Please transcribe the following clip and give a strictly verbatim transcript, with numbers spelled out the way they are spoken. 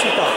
цветах.